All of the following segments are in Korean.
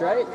Right?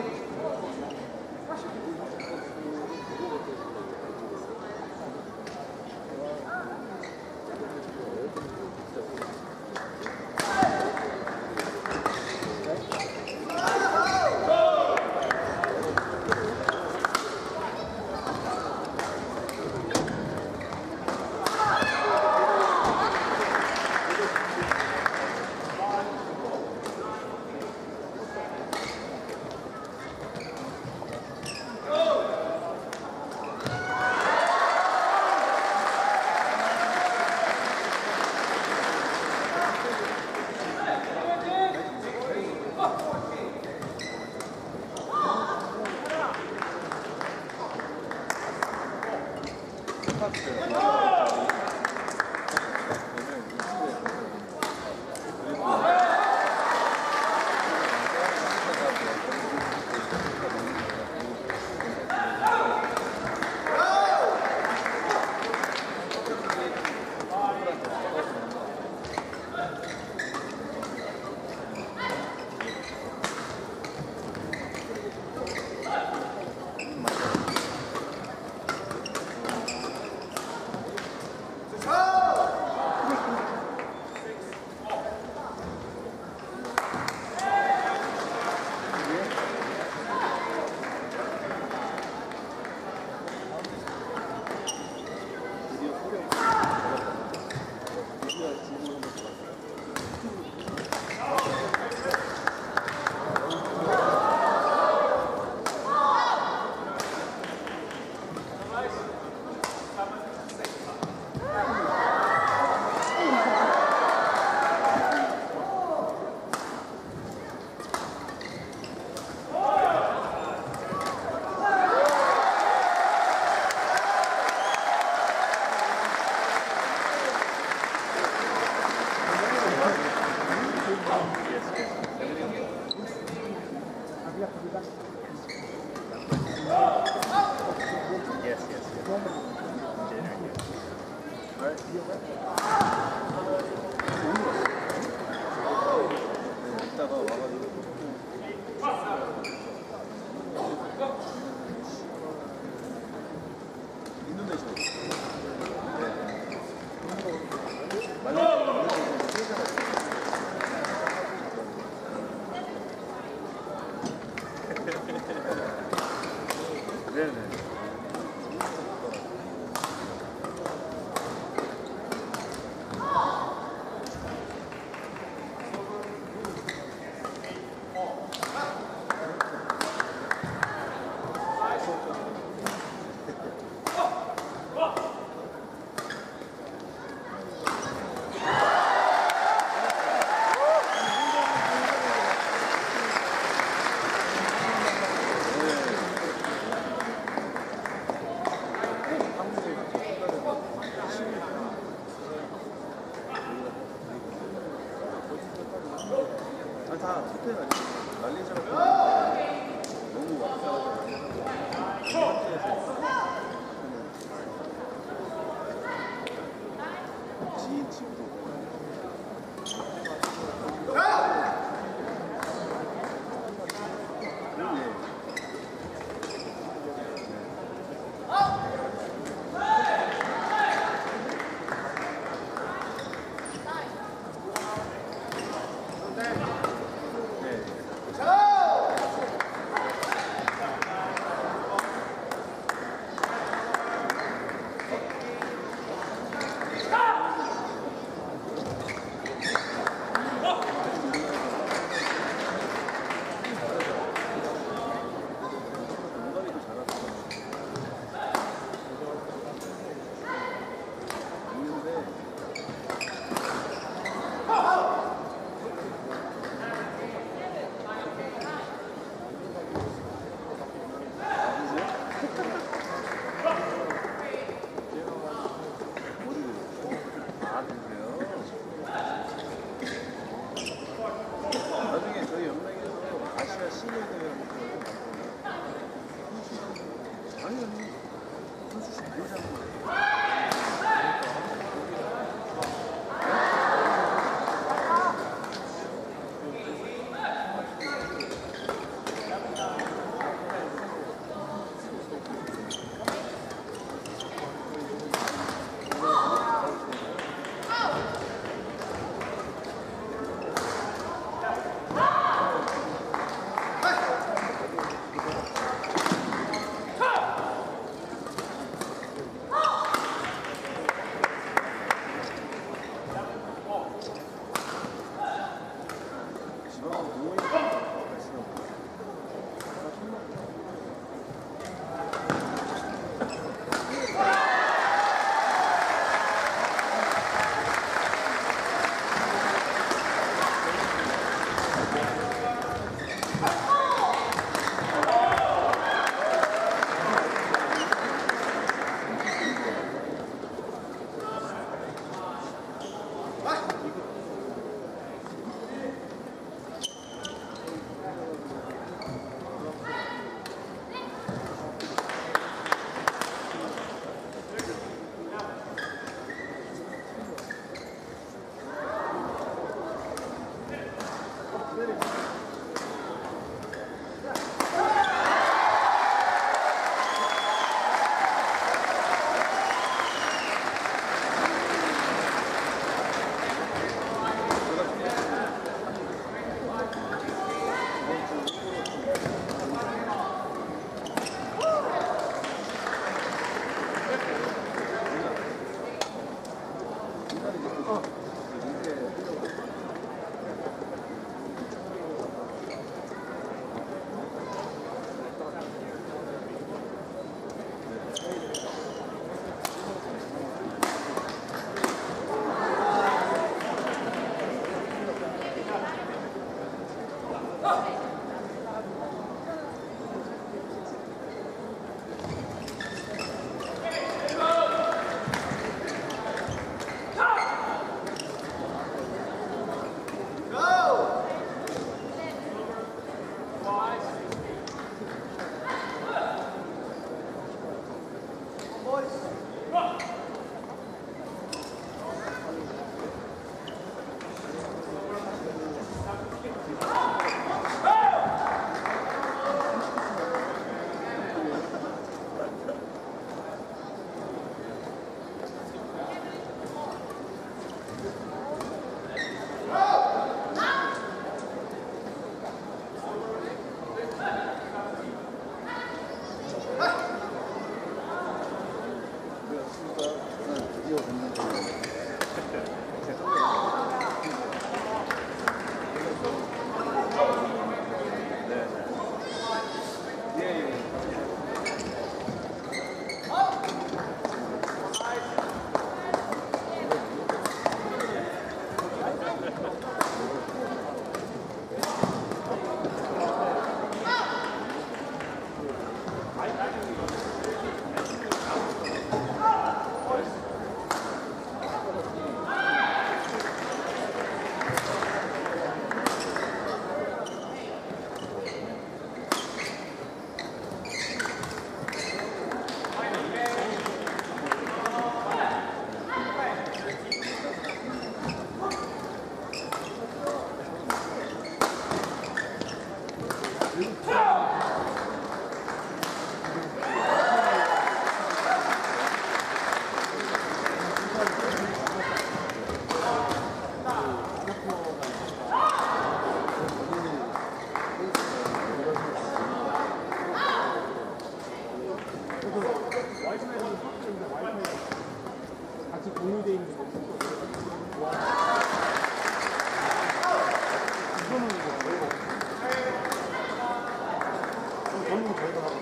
보는 거 저희가 하고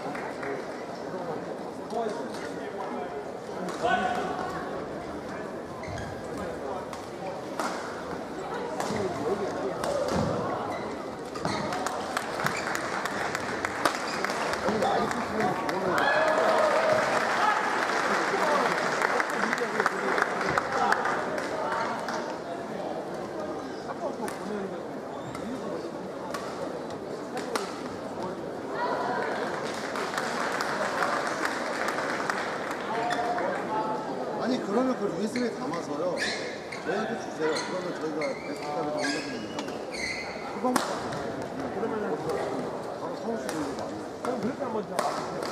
통화했어요. 아니 그러면 그 루이스에 담아서요 저희한테 주세요. 그러면 저희가 백스탑에 올려드립니다. 그러면 바로 사올 수 있는 거 아니에요? 그럼 그렇게 한번 잡아주세요.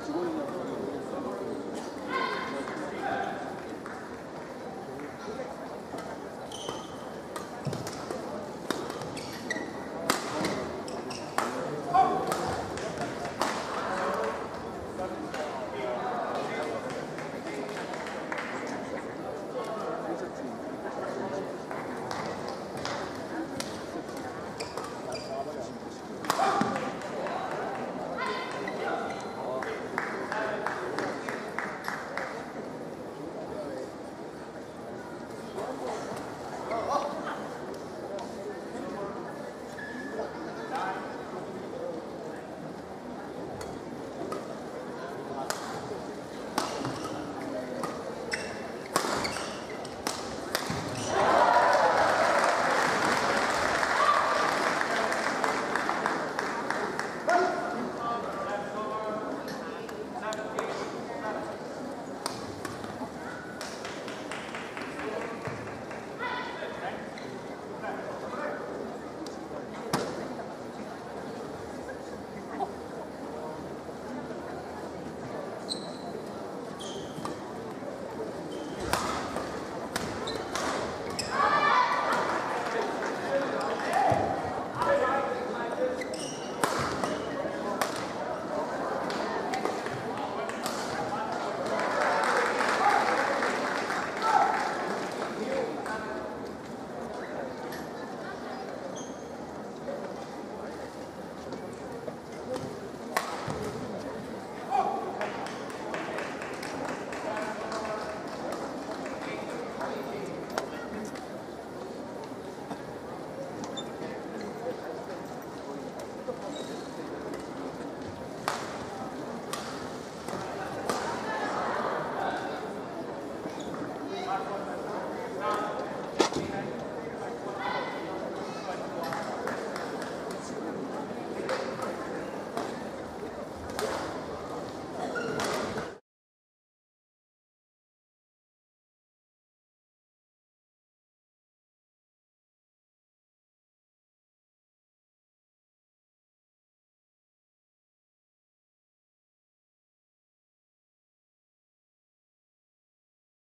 직원이냐고.